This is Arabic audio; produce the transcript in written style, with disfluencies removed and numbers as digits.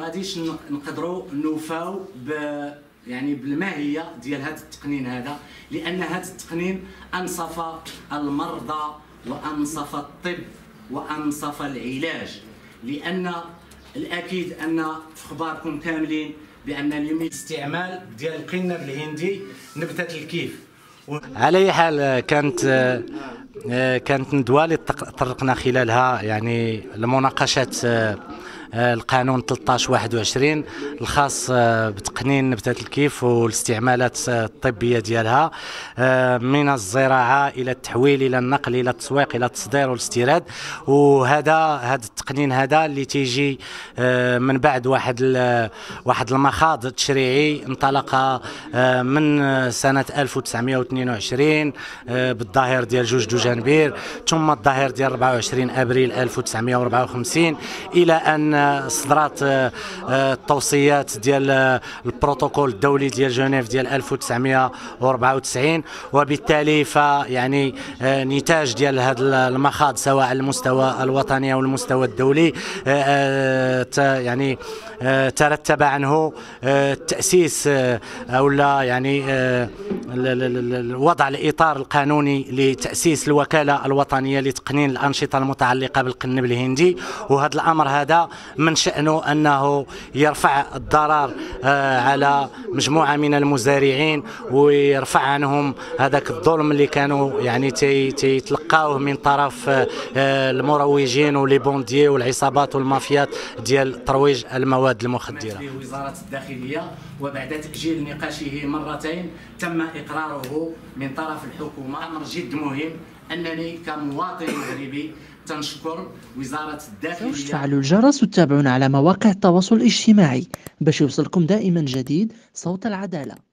ما غاديش نقدروا نوفاو يعني بالماهيه ديال هذا التقنين هذا، لان هذا التقنين انصف المرضى وانصف الطب وانصف العلاج. لان الاكيد ان في اخباركم كاملين بان اليوم الاستعمال ديال القنب الهندي نبته الكيف. على اي حال كانت ندوه اللي طرقنا خلالها يعني لمناقشه القانون 13/21 الخاص بتقنين نبتة الكيف والاستعمالات الطبية ديالها، من الزراعة إلى التحويل إلى النقل إلى التسويق إلى التصدير والاستيراد. وهذا التقنين هذا اللي تيجي من بعد واحد المخاض تشريعي انطلق من سنة 1922 بالظاهر ديال 2 جنبير، ثم الظاهر ديال 24 أبريل 1954، إلى أن صدرات التوصيات ديال البروتوكول الدولي ديال جنيف ديال 1994. وبالتالي فيعني نتاج ديال هذا المخاض سواء على المستوى الوطني او المستوى الدولي يعني ترتب عنه التاسيس او لا يعني وضع الاطار القانوني لتاسيس الوكاله الوطنيه لتقنين الانشطه المتعلقه بالقنب الهندي. وهذا الامر هذا من شأنه أنه يرفع الضرر على مجموعة من المزارعين ويرفع عنهم هذاك الظلم اللي كانوا يعني تيتلقاوه من طرف المروجين وليبونديي والعصابات والمافيات ديال ترويج المواد المخدرة. وزارة الداخلية وبعد تأجيل نقاشه مرتين تم إقراره من طرف الحكومة. أمر جد مهم أنني كمواطن مغربي تنشكر وزارة الداخلية. تفعلوا الجرس وتتابعونا على مواقع التواصل الاجتماعي باش يوصلكم دائما جديد صوت العدالة.